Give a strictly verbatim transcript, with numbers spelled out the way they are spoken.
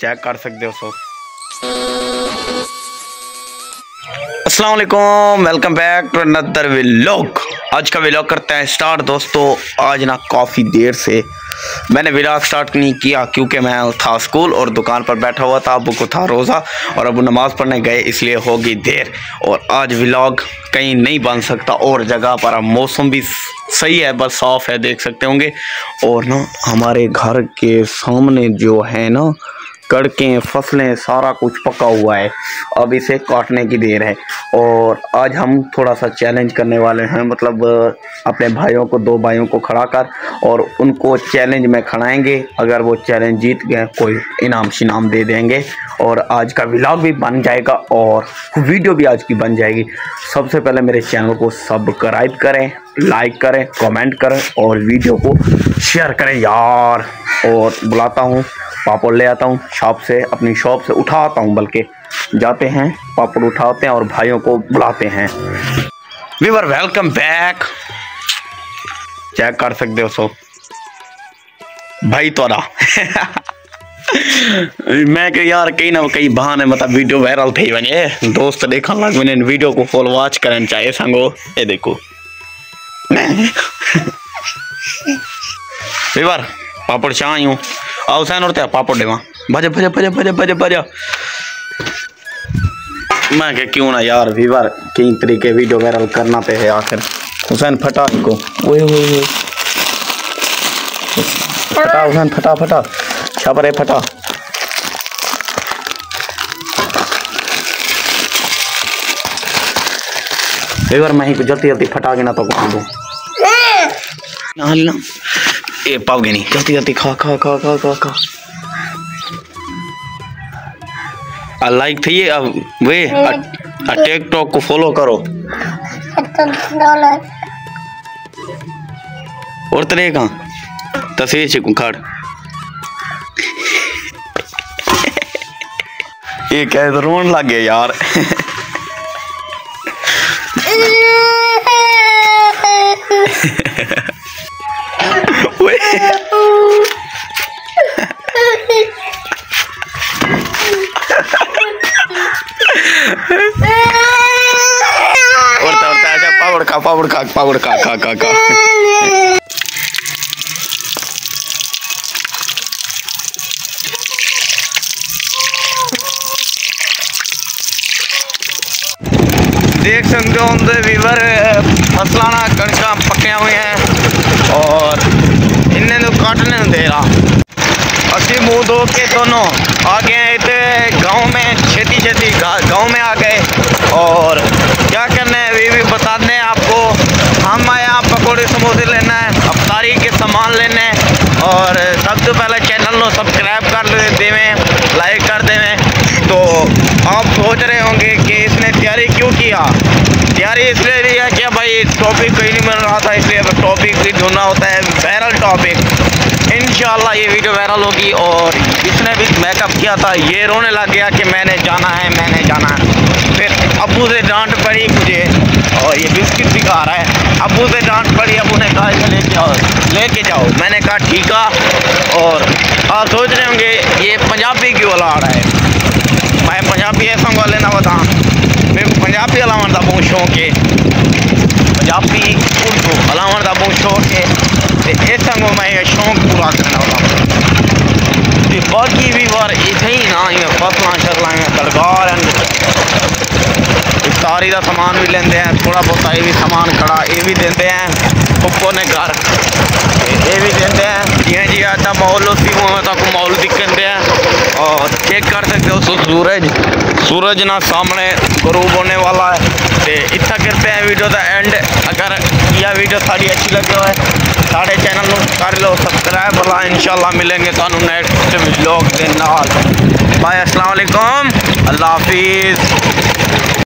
Check कर सकते हो। सो अस्सलाम वालेकुम, welcome back to another vlog. आज का व्लॉग करते हैं स्टार्ट। दोस्तों आज ना काफ़ी देर से मैंने व्लॉग स्टार्ट नहीं किया क्योंकि मैं था स्कूल और दुकान पर बैठा हुआ था। अबू को था रोज़ा और अबू नमाज़ पढ़ने गए, इसलिए होगी देर। और आज व्लॉग कहीं नहीं बन सकता और जगह पर मौसम भी सही है, बस साफ़ है, देख सकते होंगे। और ना हमारे घर के सामने जो है ना कड़कें, फसलें, सारा कुछ पका हुआ है, अब इसे काटने की देर है। और आज हम थोड़ा सा चैलेंज करने वाले हैं, मतलब अपने भाइयों को, दो भाइयों को खड़ा कर और उनको चैलेंज में खड़ाएंगे। अगर वो चैलेंज जीत गए कोई इनाम शिनाम दे देंगे। और आज का व्लॉग भी बन जाएगा और वीडियो भी आज की बन जाएगी। सबसे पहले मेरे चैनल को सब्सक्राइब करें, लाइक करें, कमेंट करें और वीडियो को शेयर करें यार। और बुलाता हूँ पापड़, ले आता हूँ शॉप से, अपनी शॉप से उठाता हूँ, बल्कि जाते हैं पापड़ उठाते हैं और भाइयों को बुलाते हैं। व्यूअर वेलकम बैक, चेक कर सकते हो। सो भाई तो ना मैं कह यार कहीं ना कहीं बहाने मतलब वीडियो वायरल थी बने, दोस्त देखने लग मैंने वीडियो को फॉल वॉच करना चाहिए संगो। ये देखो व्यूअर पापड़ चाह हूँ, आओ सैन और त्या पापड़ देवा भजे भजे भजे भजे भजे भजे। मैं क्या क्यों ना यार व्यूअर कई तरीके वीडियो वायरल करना पे है आखिर। हुसैन फटा इसको, ओए ओए ओए फटा हुसैन, फटा फटा छाप रे फटा। व्यूअर मैं ही को जल्दी जल्दी फटा के ना तो को दूं ना ना ए पाओगे नहीं, जल्दी जल्दी खा खा खा खा खा खा। आ लाइक थी ये, अब वे टिकटॉक को फॉलो करो और तेरे का तस्वीर से खड़ ये क्या रोन लग गया यार पावड़ काक पावड़ काक काक काक का। देख सकते हो वीवर फसलाना कणका पकिया हुई हैं और इन्हें तो काटने दे रहा। असी मुँह धो के दोनों आ गए इतने गाँव में, खेती खेती गाँव में आ गए और क्या करना है वे भी बता दें आपको। हम आए यहाँ पकौड़े समोसे लेना है, अफतारी के सामान लेने हैं। और सबसे पहले चैनल को सब्सक्राइब कर देवें, लाइक कर देवें। तो आप सोच रहे होंगे कि इसने तैयारी क्यों किया, तैयारी इसलिए भी है कि भाई टॉपिक कोई नहीं मिल रहा था, इसलिए टॉपिक भी ढूंढना होता है, वायरल टॉपिक। इंशाल्लाह ये वीडियो वायरल होगी। और इसने भी मेकअप किया था, ये रोने लग गया कि मैंने जाना है मैंने जाना है। फिर अबू से डांट पड़ी मुझे, और ये बिस्किट दिखा रहा है। अबू से डांट पड़ी, अबू ने कहा इसे लेके आओ लेके जाओ, मैंने कहा ठीक है। और आप सोच रहे होंगे ये पंजाबी क्यों वाला आ रहा है, मैं पंजाबी ऐसा वाले ना बता, मैं पंजाबी अलावन का बहुत शौक है, पंजाबी उर्दू अलावन का बहुत शौक है, तो इस संग मैं ये शौक पूरा करना वाला। बाकी भी बार इतने ही ना ही फसलां शसलां दरगार सारी का समान भी लेंदे हैं, थोड़ा बहुत ये भी समान खड़ा ये भी देंदे हैं, पप्पो ने घर ये भी देंदे हैं। जी जी आता माहौल उसी मुँह तक माहौल दिखते हैं। और चेक कर सकते हो सूरज, सूरज ना सामने गरूब होने वाला है। तो इतना करते हैं वीडियो का एंड। अगर यह वीडियो सारी अच्छी लगी है साढ़े चैनल कर लो सब्सक्राइब वाला। इंशाल्लाह मिलेंगे थानू नेक्स्ट व्लॉग के नाल। बाय, अस्सलाम वालेकुम, अल्लाह हाफिज़।